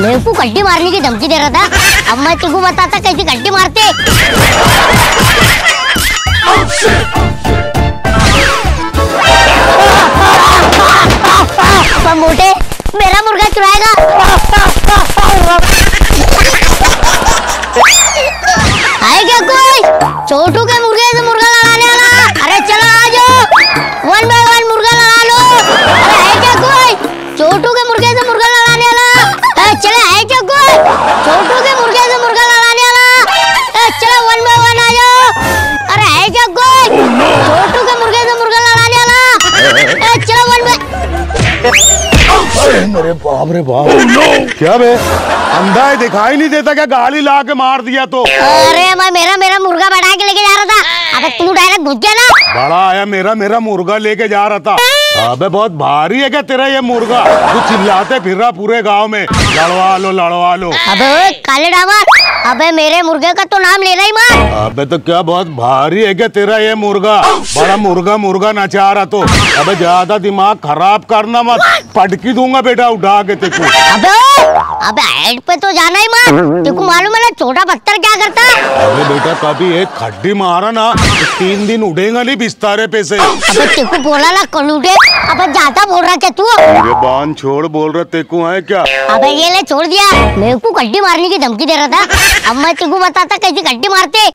मेरे को गड्ढे मारने की धमकी दे रहा था, अब मैं तुमको बताता कैसे गड्ढे मारते। पर मोटे मेरा मुर्गा चुराएगा। आए क्या कोई? छोटू के मुर्गे से मुर्गा लड़ाने वाला। अरे चलो आ जाओ, 1 by 1 मुर्गा लड़ा लो। अरे आए क्या कोई? छोटू के मुर्गे से मुर्गा लड़ाने वाला। चलो आए क्या कोई? छोटू के मुर्गे से मुर्गा लड़ाने वाला। चलो 1 by 1 आ जाओ। अरे आए क्या कोई? छोटू के मुर्गे से मुर्गा लड़ाने वाला। चलो 1 by मेरे बाप रे बाप, क्या बे अंधा है, दिखाई नहीं देता क्या? गाली ला के मार दिया तो। अरे मैं मेरा मुर्गा बढ़ा के लेके जा रहा था, अबे तू डायरेक्ट घुस गया ना। बड़ा आया मेरा मुर्गा लेके जा रहा था। अबे बहुत भारी है क्या तेरा ये मुर्गा? तू चिल्लाते फिर रहा पूरे गांव में, लड़वा लो लड़वा लो। अबे काले डावर, अबे मेरे मुर्गे का तो नाम लेना ही मत। अबे तो क्या बहुत भारी है क्या तेरा ये मुर्गा? बड़ा मुर्गा मुर्गा नचा रहा तो। अबे ज्यादा दिमाग खराब करना मत, पटकी दूंगा बेटा उठा के तेको। अबे हेड पे तो जाना ही मत, तेको मालूम है ना छोटा पत्थर क्या करता है? अबे बेटा कभी एक खड्डी मारा ना तो 3 दिन उठेगा नहीं बिस्तारे पे से। अबे तेको बोला ना कल उठे, अबे ज्यादा बोल रहा क्या तू? अरे बांध छोड़, बोल रहा तेको है क्या? अबे ये ले छोड़ दिया, मेरे को गड्ढी मारने की धमकी दे रहा था, अब मैं तेको बताता कैसे गड्ढी मारते।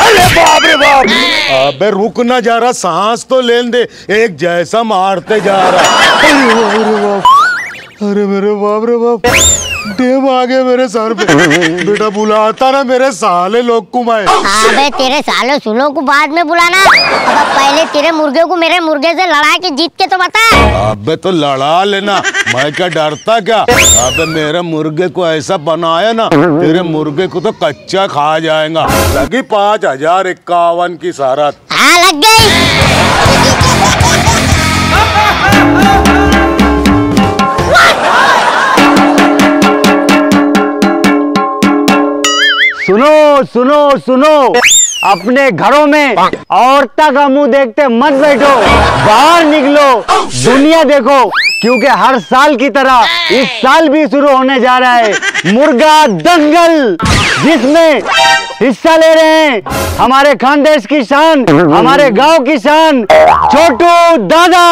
अरे बाप रे बाप, अबे रुक ना जा रहा, सांस तो लेने दे, एक जैसा मारते जा रहा। अरे मेरे बाप रे बाप, डेम आ गए मेरे सर पे। बेटा बुलाता ना मेरे साले लोग को मैं। अबे तेरे साले सुनो को बाद में बुलाना, अब पहले तेरे मुर्गे को मेरे मुर्गे से लड़ा के जीत के तो बता। अबे तो लड़ा लेना, मैं क्या डरता क्या? अबे मेरे मुर्गे को ऐसा बनाया ना, तेरे मुर्गे को तो कच्चा खा जाएगा। लगी 5051 की सारात। हाँ लग गई। सुनो सुनो सुनो, अपने घरों में औरतों का मुंह देखते मत बैठो, बाहर निकलो, दुनिया देखो, क्योंकि हर साल की तरह इस साल भी शुरू होने जा रहा है मुर्गा दंगल, जिसमें हिस्सा ले रहे हैं हमारे खानदेश की शान, हमारे गांव की शान छोटू दादा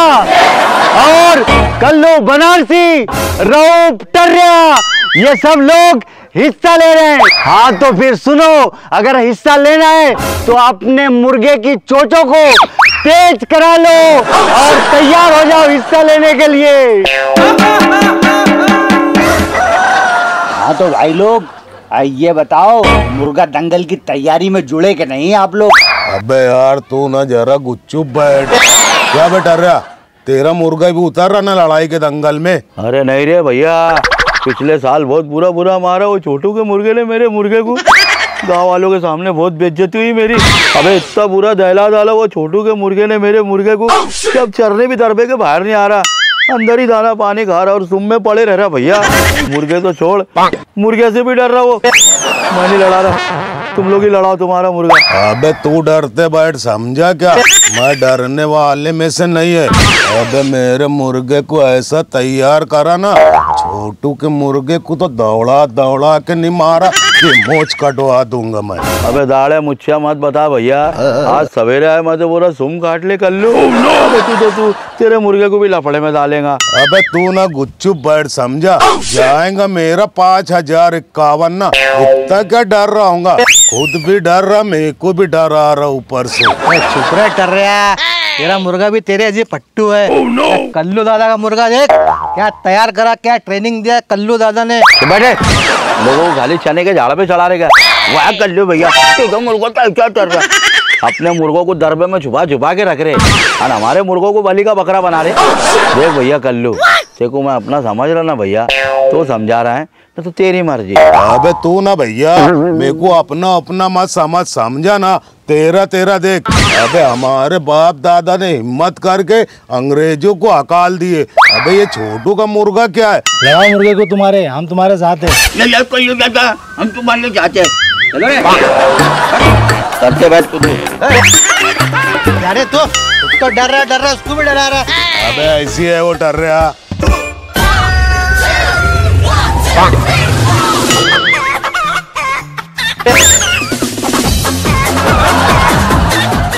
और कल्लू बनारसी, रऊफ टर्रिया, ये सब लोग हिस्सा ले रहे हैं। हाँ तो फिर सुनो, अगर हिस्सा लेना है तो अपने मुर्गे की चोंचों को तेज करा लो और तैयार हो जाओ हिस्सा लेने के लिए। हाँ तो भाई लोग, ये बताओ मुर्गा दंगल की तैयारी में जुड़े कि नहीं आप लोग? अबे यार तू ना जरा गुपचुप बैठ। क्या बेटा रहा, तेरा मुर्गा भी उतर रहा ना लड़ाई के दंगल में? अरे नहीं रे भैया, पिछले साल बहुत बुरा मारा वो छोटू के मुर्गे ने मेरे मुर्गे को, गाँव वालों के सामने बहुत बेइज्जती हुई मेरी। अबे इतना बुरा दहला डाला वो छोटू के मुर्गे ने मेरे मुर्गे को, अब चरने भी दरबे के बाहर नहीं आ रहा, अंदर ही दाना पानी खा रहा और सुम में पड़े रह रहा। भैया मुर्गे तो छोड़, मुर्गे से भी डर रहा वो। मैं नहीं लड़ा रहा, तुम लोग ही लड़ाओ तुम्हारा मुर्गा। अबे तू डरते बैठ, समझा क्या? मैं डरने वाले में से नहीं है। अबे मेरे मुर्गे को ऐसा तैयार करा ना, छोटू के मुर्गे को तो दौड़ा के नहीं मारा कि मोच कटवा दूंगा मैं। अबे दाड़े मुच्छा मत बता भैया, आज सवेरे आए मैं तो बोला सुम काट ले कर लो। अबे तू तेरे मुर्गे को भी लफड़े में डालेगा। अबे तू ना गुपचुप बैठ, समझा? जाएगा मेरा 5051 ना, इतना क्या डर रहा हूँ? खुद भी डर रहा, मेरे को भी डर आ रहा ऊपर से। चुप रहे टर्रिया, तेरा मुर्गा भी तेरे अजी पट्टू है। कल्लू दादा का मुर्गा देख क्या तैयार करा, क्या ट्रेनिंग दिया कल्लू दादा ने। बैठे लोगों को खाली चने के झाड़ा पे चला रहेगा। वाह कल्लू भैया, तो मुर्गा तो क्या कर रहा है? अपने मुर्गों को दरबे में छुपा के रख रहे और हमारे मुर्गों को बलि का बकरा बना रहे। देख भैया कल्लू, देखो मैं अपना समझ रहा ना भैया, तो समझा रहा है ना तो तेरी मर्जी। अबे तू ना भैया मेरे को अपना मत समझा ना, तेरा देख। अबे हमारे बाप दादा ने हिम्मत करके अंग्रेजों को हकाल दिए, अबे ये छोटू का मुर्गा क्या है? लगा मुर्गे को तुम्हारे, हम तुम्हारे साथ है, हम तुम्हारे साथ है। करते बैठ कुछ। अरे तो डर रहा उसको भी डरा रहा है। अबे ऐसी है वो डर रहा।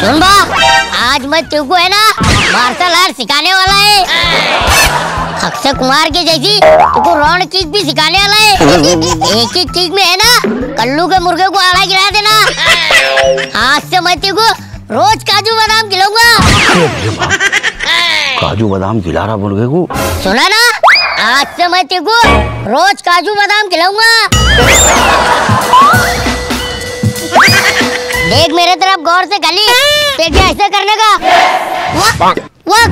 सुन बा, आज मैं तुमको है ना मार्शल आर्ट सिखाने वाला है। अक्षय कुमार के जैसी तुमको राउंड किक भी सिखाने वाला है। एक ही किक में है ना कल्लू के मुर्गे को आड़ा गिरा देना। आज से मैं तेरे को रोज काजू बादाम खिलाऊंगा। काजू बादाम खिला रहा मुर्गे को, सुना ना? आज से मैं तेरे को रोज काजू बादाम खिलाऊंगा। देख मेरे तरफ गौर से गली, तेरे ऐसे करने का वक, वक।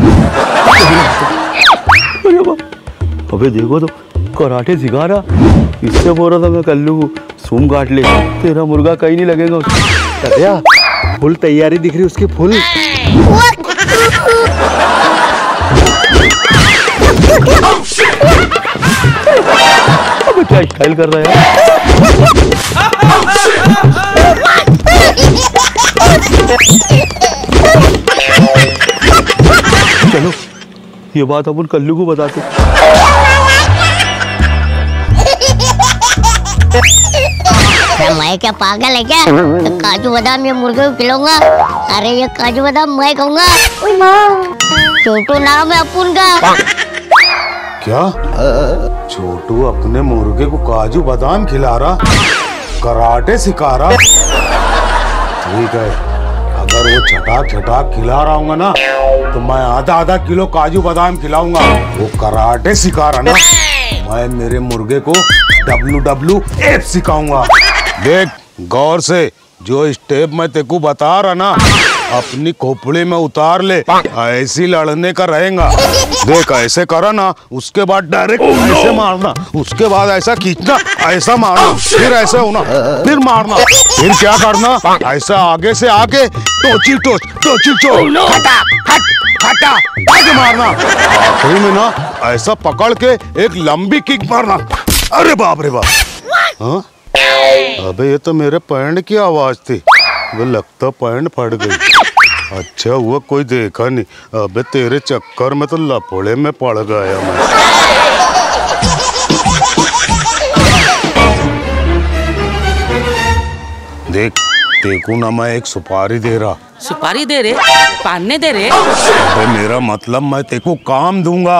अबे देखो तो कराटे सिखा रहा, इससे बोल रहा था मैं कल्लू सूम काट ले, तेरा मुर्गा कहीं नहीं लगेगा। उसकी फुल तैयारी दिख रही उसकी फुल। अबे क्या स्टाइल कर रहा है। चलो ये बात अपन कल्लू को बताते। मैं क्या पागल है क्या? तो काजू बादाम ये मुर्गे को खिलाऊंगा? अरे ये काजू बादाम मैं खाऊंगा। छोटू नाम है अपन का। क्या छोटू अपने मुर्गे को काजू बादाम खिला रहा, कराटे सिखा रहा? ठीक है, अगर वो छटाक छटाक खिला रहा हूँ ना तो मैं आधा आधा किलो काजू बादाम खिलाऊंगा। वो कराटे सिखा रहा ना, मैं मेरे मुर्गे को WWF सिखाऊंगा। देख गौर से, जो स्टेप मैं तेरे को बता रहा ना अपनी खोपड़ी में उतार ले, ऐसी लड़ने का रहेगा। देख ऐसे करा ना, उसके बाद डायरेक्ट ऐसे मारना, उसके बाद ऐसा खींचना, ऐसा मारना, फिर ऐसा होना, फिर मारना, फिर क्या करना ऐसा आगे से आगे टोची टोच टोची टोच हटा हटा आगे मारना, आखिरी में ना ऐसा पकड़ के एक लंबी किक मारना। अरे बाप रे बाप। हाँ अबे ये तो मेरे पैंट की आवाज थी, वो लगता पैंट फट गई। अच्छा हुआ कोई देखा नहीं, अबे तेरे चक्कर में तो लपोड़े में पड़ गया मैं। देख देखू ना, मैं एक सुपारी दे रहा। सुपारी दे रे, पाने दे रे। अबे मेरा मतलब मैं तेरे को काम दूंगा।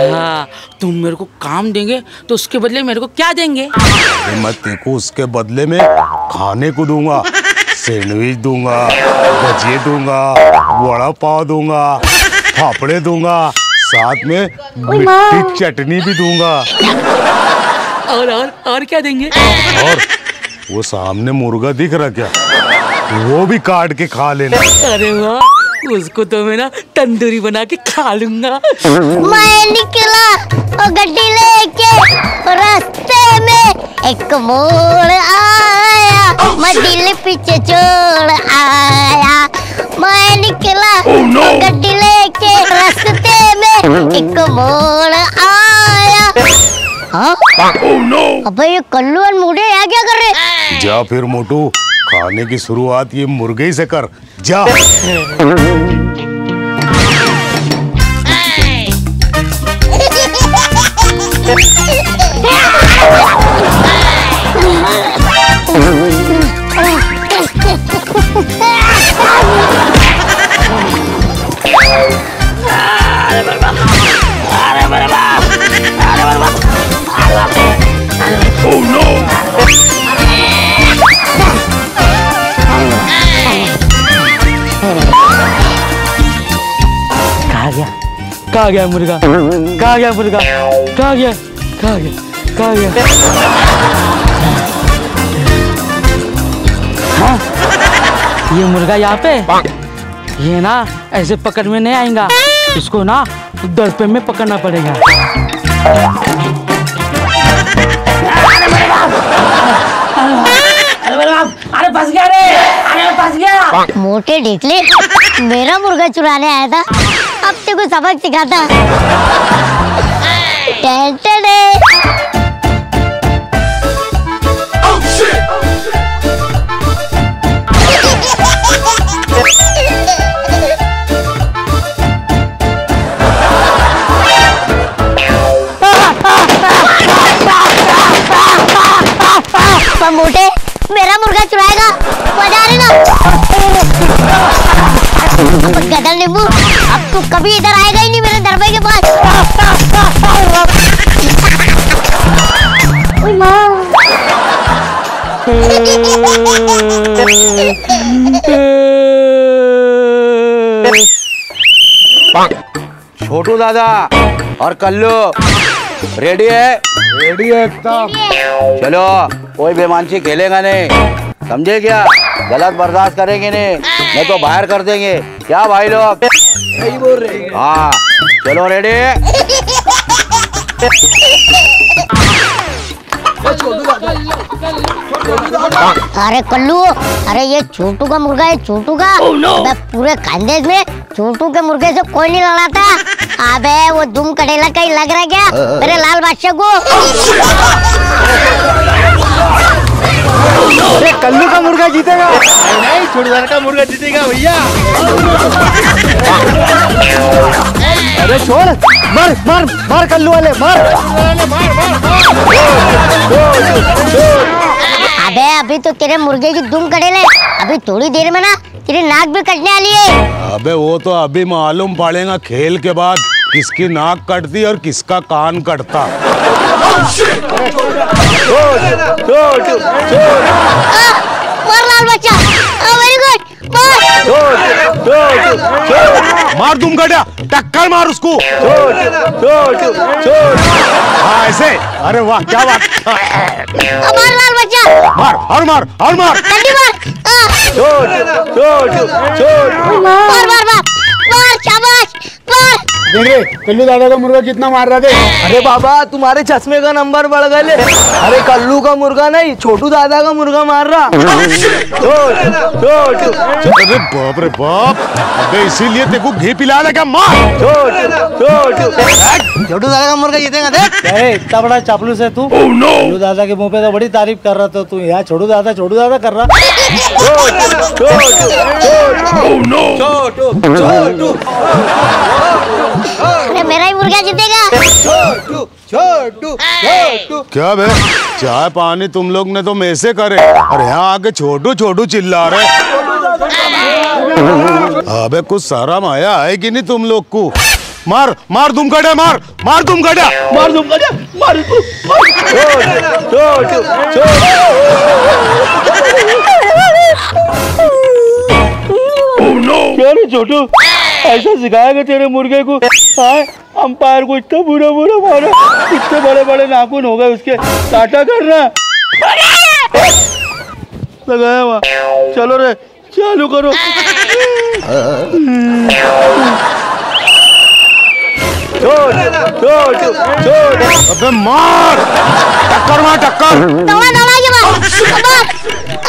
हाँ, तुम मेरे को काम देंगे तो उसके बदले मेरे को क्या देंगे? मैं तेरे को उसके बदले में खाने को दूंगा, सैंडविच दूंगा, भजिए दूंगा, वड़ा पाव दूंगा, फाफड़े दूंगा, साथ में मिट्टी चटनी भी दूंगा। और और क्या देंगे? और वो सामने मुर्गा दिख रहा क्या, वो भी काट के खा लेना। अरे वाह, उसको तो मैं ना तंदूरी बना के खा लूंगा। मैं निकला और गड्डी लेके, रास्ते में एक मोड़ आया, मैं दिल पीछे छोड़ आया। मैं निकला गड्डी लेके, रास्ते में एक मोड़ आया। हाँ? अबे ये कल्लू और मुर्गे यहाँ क्या कर रहे? जा फिर मोटू, खाने की शुरुआत ये मुर्गे ही से कर। जा कहाँ गया मुर्गा, कहाँ गया मुर्गा, कहाँ गया, कहाँ गया, कहाँ गया? हाँ? ये मुर्गा यहाँ पे, ये ना ऐसे पकड़ में नहीं आएगा, इसको ना दर्पण में पकड़ना पड़ेगा। अरे फंस गया रे, अरे फंस गया। मोटे ढेकले, मेरा मुर्गा चुराने आया था, अब तेको सबक सिखाता। कभी इधर आएगा ही नहीं मेरे दरवाजे के पास। ओए माँ। छोटू दादा और कल्लू रेडी है? रेडी है एकदम। चलो कोई बेमानसी खेलेगा नहीं, समझे क्या? गलत बर्दाश्त करेंगे नहीं तो बाहर कर देंगे, क्या भाई लोग? सही बोल रहे हैं। हाँ चलो रेडी। अरे कल्लू, अरे ये छोटू का मुर्गा है, छोटू का। oh, no. पूरे खानदेश में छोटू के मुर्गे से कोई नहीं लड़ाता। अबे वो दुम कटेला कहीं लग रहा है क्या मेरे लाल बादशाह को? अरे कल्लू का मुर्गा जीतेगा नहीं, छोटू दादा का मुर्गा जीतेगा भैया। अरे छोड़, मार मार मार कल्लू वाले, मार। अबे अभी तो तेरे मुर्गे की दुम कटेले, अभी थोड़ी देर में ना तेरी नाक भी कटने वाली है। अबे वो तो अभी मालूम पड़ेगा खेल के बाद किसकी नाक कटती और किसका कान कटता। मार दुम कटा, टक्कर मार उसको। हाँ ऐसे, अरे वाह क्या बात। मार हर मार हर मार, छोड़ छोड़ छोड़, मार मार मार, शाबाश मार। देख कल्लू दादा का मुर्गा कितना मार रहा है। अरे बाबा तुम्हारे चश्मे का नंबर बढ़ गए। अरे कल्लू का मुर्गा नहीं, छोटू दादा का मुर्गा मार रहा। अरे बाप रे बाप, अबे इसीलिए तेरे को घी पिला लगा। मार छोटू दादा का मुर्गा जीतेगा। देख इतना बड़ा चापलूस है तू। छोटू दादा के मुँह पे तो बड़ी तारीफ कर रहा था तू, यहाँ छोटू दादा कर रहा। अरे मेरा ही मुर्गा जीतेगा। छोटू छोटू छोटू, क्या बे चाय पानी तुम लोग ने तो मेसे करे और यहाँ आके छोटू छोटू चिल्ला रहे। अबे कुछ शर्म आया है कि नहीं तुम लोग को? मार मार दुम कड़ा, मार मार दुम कड़ा, मार दुम कड़ा, मार छोटू छोटू छोटू। ऐसा सिखाएगा तेरे मुर्गे को? आए अंपायर को इतना बुरा बुरा मारा, इतने बड़े बड़े नाखून हो गए उसके, टाटा करना लगाया वहाँ। चलो रे चालू करो। छोड़ छोड़ छोड़, अबे मार टक्कर, मार टक्कर, दवा दवा के मार,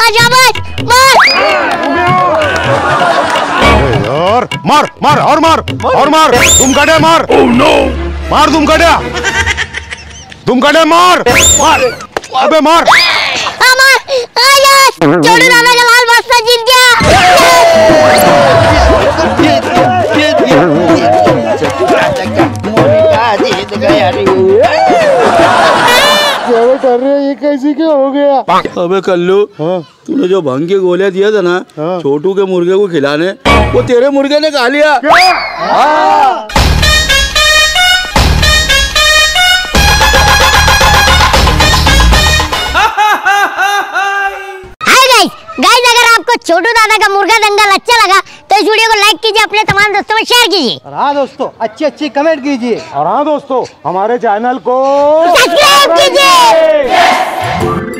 आजा मार यार, मार मार और मार और मार, तुम कड़े मार। oh, no. मार तुम कड़े, तुम कड़े मार मार, अबे मार मार। छोटू दादा का लाल बादशाह जीत गया। कर रहे ये कैसी क्या हो गया? अबे कल्लू, तूने जो भंग के गोलियां दिया था ना छोटू के मुर्गे को खिलाने, वो तेरे मुर्गे ने खा लिया। गाइस अगर आपको छोटू दादा का मुर्गा दंगल अच्छा लगा तो इस वीडियो को लाइक कीजिए, अपने तमाम दोस्तों में शेयर कीजिए, और हाँ दोस्तों अच्छी अच्छी कमेंट कीजिए, और हाँ दोस्तों हमारे चैनल को सब्सक्राइब कीजिए।